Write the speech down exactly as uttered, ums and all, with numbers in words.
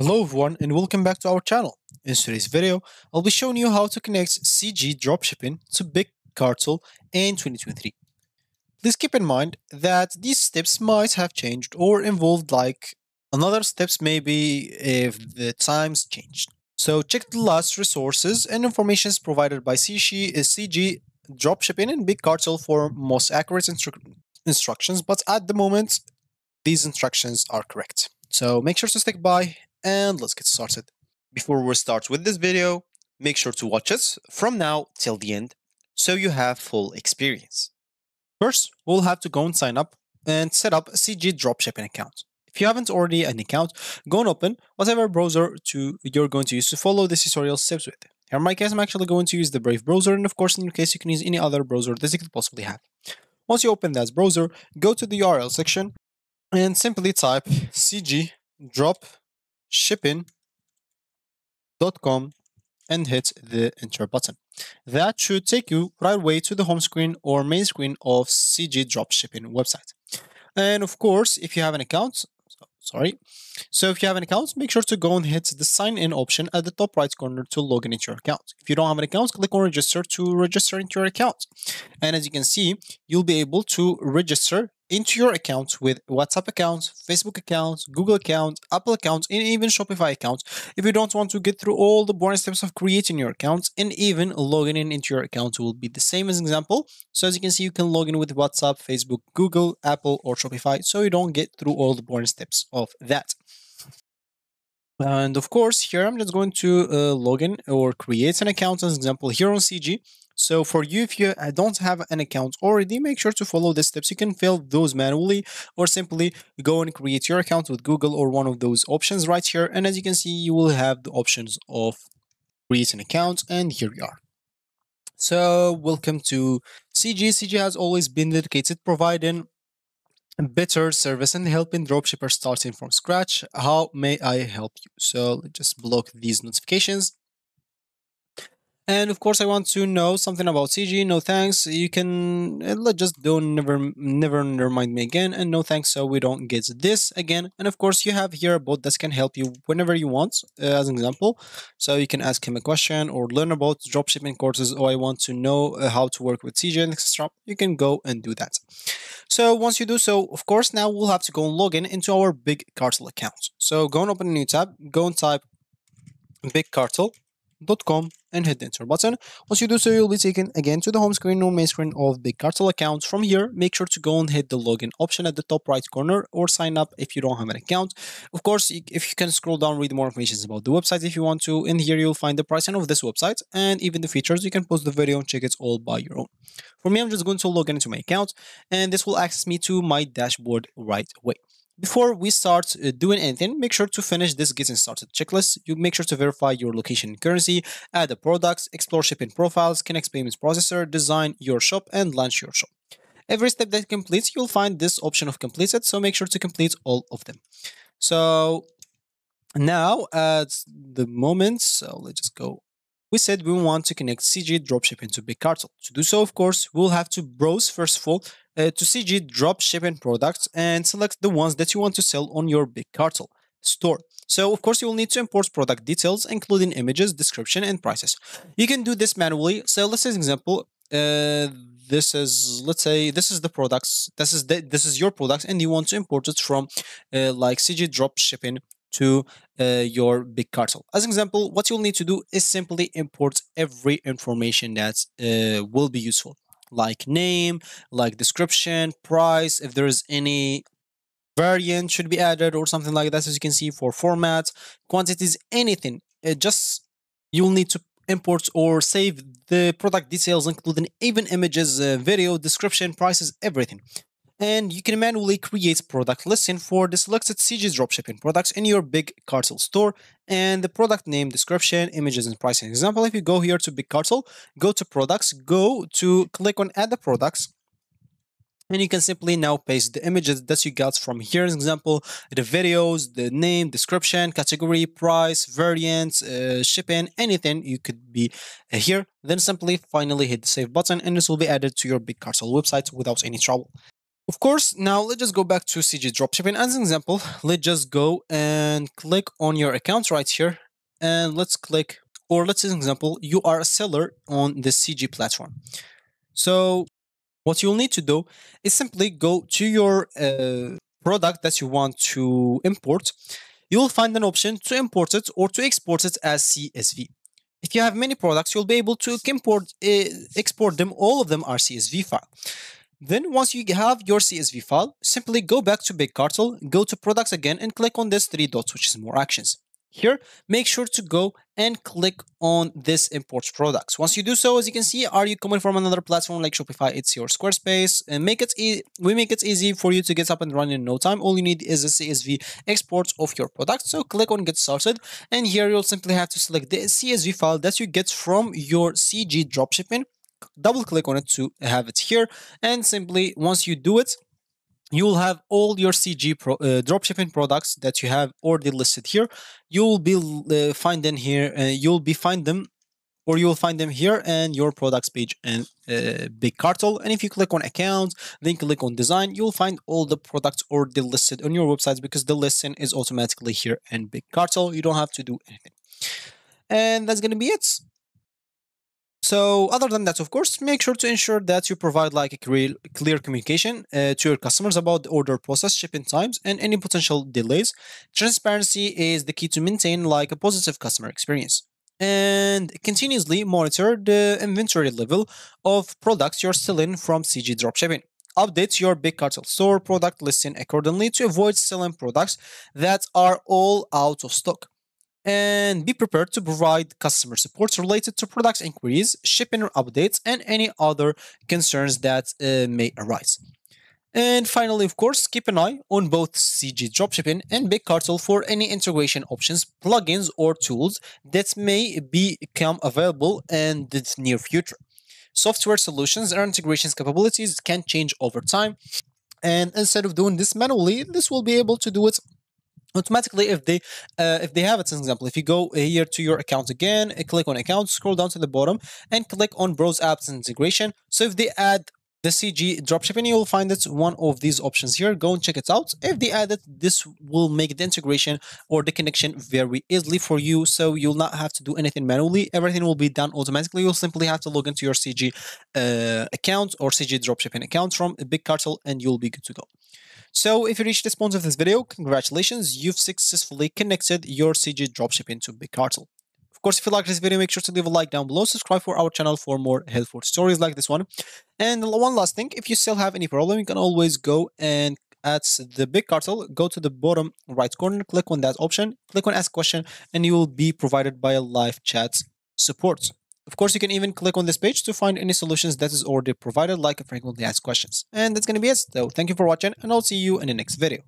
Hello everyone and welcome back to our channel. In today's video, I'll be showing you how to connect C J Dropshipping to Big Cartel in twenty twenty-three. Please keep in mind that these steps might have changed or involved like another steps maybe if the times changed. So check the last resources and information provided by C J Dropshipping and Big Cartel for most accurate instru- instructions, but at the moment, these instructions are correct. So make sure to stick by and let's get started. Before we start with this video, make sure to watch it from now till the end so you have full experience. First, we'll have to go and sign up and set up a C J Dropshipping account. If you haven't already an account, go and open whatever browser to you're going to use to follow this tutorial steps with. Here in my case, I'm actually going to use the Brave browser, and of course in your case you can use any other browser that you could possibly have. Once you open that browser, go to the U R L section and simply type C J Dropshipping shipping dot com and hit the enter button. That should take you right away to the home screen or main screen of C J Dropshipping website. And of course, if you have an account, sorry, so if you have an account, make sure to go and hit the sign in option at the top right corner to log in into your account. If you don't have an account, click on register to register into your account. And as you can see, you'll be able to register into your account with WhatsApp account, Facebook account, Google account, Apple account, and even Shopify account if you don't want to get through all the boring steps of creating your account. And even logging in into your account will be the same as example. So as you can see, you can log in with WhatsApp, Facebook, Google, Apple, or Shopify, so you don't get through all the boring steps of that. And of course, here I'm just going to uh, log in or create an account as example here on C J. So for you, if you don't have an account already, make sure to follow the steps. You can fill those manually or simply go and create your account with Google or one of those options right here. And as you can see, you will have the options of create an account, and here we are. So welcome to C J. C J has always been dedicated providing better service and helping dropshippers starting from scratch. How may I help you? So let's just block these notifications. And of course, I want to know something about C J. No thanks. You can let's just don't never, never, never mind me again. And no thanks. So we don't get this again. And of course, you have here a bot that can help you whenever you want, uh, as an example. So you can ask him a question or learn about dropshipping courses. Or oh, I want to know uh, how to work with C J and et cetera. You can go and do that. So once you do so, of course, now we'll have to go and log in into our Big Cartel account. So go and open a new tab. Go and type big cartel dot com and hit the enter button. Once you do so, you'll be taken again to the home screen or main screen of Big Cartel account. From here, make sure to go and hit the login option at the top right corner or sign up if you don't have an account. Of course, if you can scroll down, read more information about the website if you want to. In here, you'll find the pricing of this website and even the features. You can pause the video and check it all by your own. For me, I'm just going to log into my account and this will access me to my dashboard right away. Before we start doing anything, make sure to finish this getting started checklist. You make sure to verify your location and currency, add the products, explore shipping profiles, connect payments processor, design your shop, and launch your shop. Every step that completes, you'll find this option of completed, so make sure to complete all of them. So now at the moment, so let's just go. We said we want to connect C J Dropshipping to Big Cartel. To do so, of course, we'll have to browse first of all Uh, to C J Dropshipping products and select the ones that you want to sell on your Big Cartel store. So of course you will need to import product details including images, description, and prices. You can do this manually. So let's say an example, uh, this is let's say this is the products, this is the, this is your products, and you want to import it from uh, like C J Dropshipping to uh, your Big Cartel. As an example, what you'll need to do is simply import every information that uh, will be useful, like name, like description, price, if there is any variant should be added or something like that. As you can see, for formats, quantities, anything, it just you'll need to import or save the product details including even images, uh, video, description, prices, everything. And you can manually create product listing for the selected C J Dropshipping products in your Big Cartel store, and the product name, description, images, and pricing. For example, if you go here to Big Cartel, go to products, go to click on add the products, and you can simply now paste the images that you got from here. As example, the videos, the name, description, category, price, variants, uh, shipping, anything you could be uh, here. Then simply finally hit the save button, and this will be added to your Big Cartel website without any trouble. Of course, now let's just go back to C J Dropshipping. As an example, let's just go and click on your account right here. And let's click, or let's say, an example, you are a seller on the C J platform. So what you'll need to do is simply go to your uh, product that you want to import. You'll find an option to import it or to export it as C S V. If you have many products, you'll be able to import, uh, export them. All of them are C S V file. Then once you have your C S V file, simply go back to Big Cartel, go to products again, and click on this three dots, which is more actions. Here, make sure to go and click on this import products. Once you do so, as you can see, are you coming from another platform like Shopify, Etsy, or Squarespace? And make it e we make it easy for you to get up and running in no time. All you need is a C S V export of your product. So click on Get Started, and here you'll simply have to select the C S V file that you get from your C J Dropshipping. Double click on it to have it here, and simply once you do it, you'll have all your C J pro, uh, dropshipping products that you have already listed here. You'll be uh, find them here, uh, you'll be find them, or you'll find them here and your products page and uh, Big Cartel. And if you click on account, then click on design, you'll find all the products already listed on your website because the listing is automatically here and Big Cartel. You don't have to do anything. And that's going to be it. So other than that, of course, make sure to ensure that you provide like a clear, clear communication uh, to your customers about the order process, shipping times, and any potential delays. Transparency is the key to maintain like a positive customer experience. And continuously monitor the inventory level of products you're selling from C J Dropshipping. Update your Big Cartel store product listing accordingly to avoid selling products that are all out of stock. And be prepared to provide customer support related to product inquiries, shipping updates, and any other concerns that uh, may arise. And finally, of course, keep an eye on both C J Dropshipping and Big Cartel for any integration options, plugins, or tools that may become available in the near future. Software solutions and integrations capabilities can change over time. And instead of doing this manually, this will be able to do it automatically if they uh, if they have it. As an example, if you go here to your account again, click on account, scroll down to the bottom, and click on browse apps and integration. So if they add the C J Dropshipping, you'll find it's one of these options here. Go and check it out. If they add it, this will make the integration or the connection very easily for you. So you'll not have to do anything manually. Everything will be done automatically. You'll simply have to log into your C J uh, account or C J Dropshipping account from Big Cartel, and you'll be good to go. So if you reach this point of this video, congratulations, you've successfully connected your C J Dropshipping to Big Cartel. Of course, if you like this video, make sure to leave a like down below, subscribe for our channel for more helpful stories like this one. And one last thing, if you still have any problem, you can always go and at the Big Cartel, go to the bottom right corner, click on that option, click on ask question, and you will be provided by a live chat support. Of course, you can even click on this page to find any solutions that is already provided, like frequently asked questions. And that's going to be it. So thank you for watching, and I'll see you in the next video.